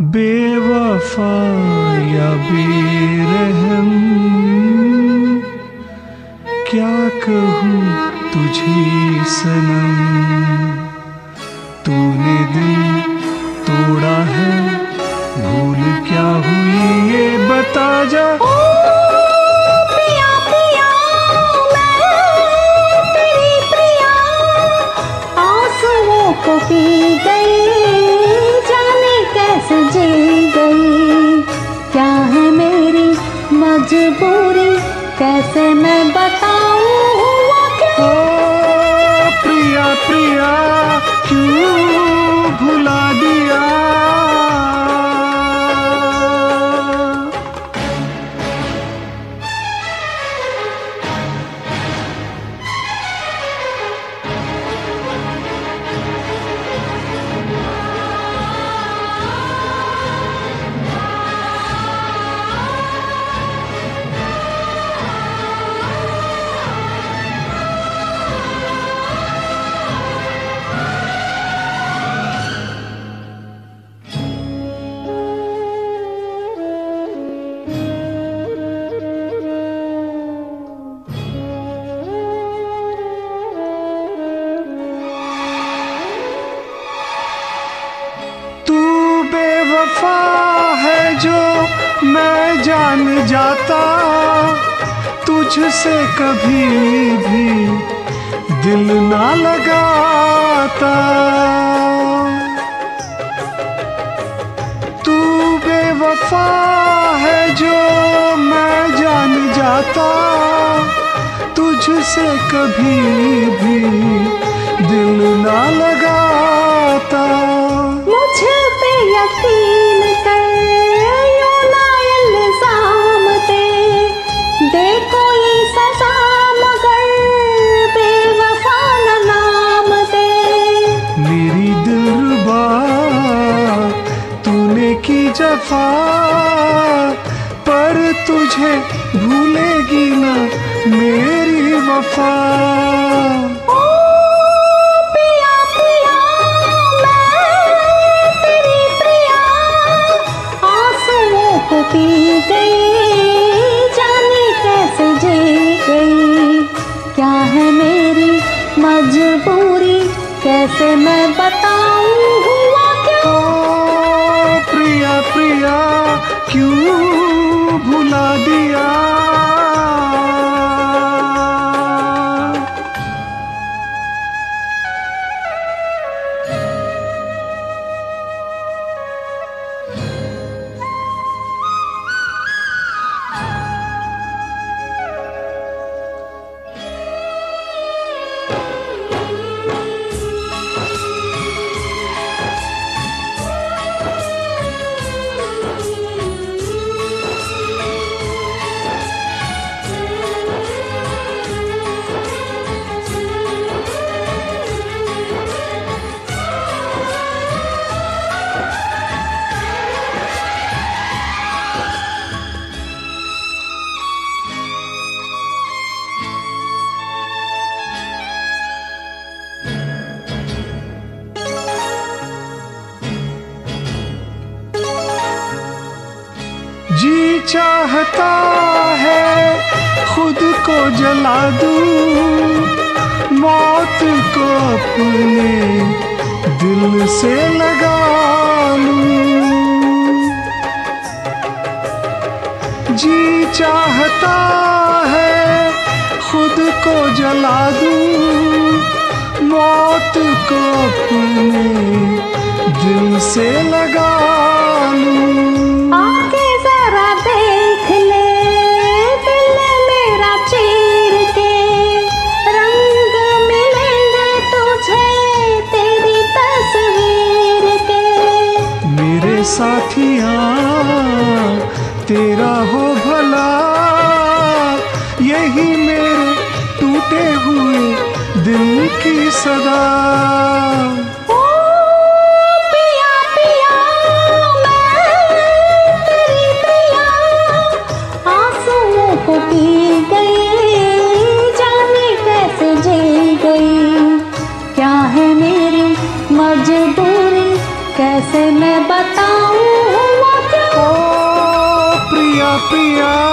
बेवफा या बेरहम क्या कहूँ तुझे सनम, तूने दिल तोड़ा है भूल क्या हुई ये बता जा। को पी गई जाने कैसे जी गई, क्या है मेरी मजबूरी कैसे मैं बताऊं हुआ क्या। ओ प्रिया प्रिया क्यों भुला दिया, मैं जान जाता तुझसे कभी भी दिल ना लगाता। तू बेवफा है जो मैं जान जाता तुझसे कभी भी दिल ना लगाता। मुझे पे यकीन कर देखो ये सजा मगर बेवफा ना नाम दे। मेरी दिलरुबा तूने की जफा पर तुझे भूलेगी ना मेरी वफा। मजबूरी कैसे मैं बताऊं हुआ क्या। ओ प्रिया प्रिया क्यों भुला दिया। जी चाहता है खुद को जला दूं मौत को अपने दिल से लगा लूं। जी चाहता है खुद को जला दूं मौत को अपने दिल से लगा लूं। साथियाँ तेरा हो भला यही मेरे टूटे हुए दिल की सदा। ओ पिया पिया मैं तेरी पिया आंसुओं को पी गई जाने कैसे जी गई, क्या है मेरी मजबूरी कैसे मैं बताऊं। पिया।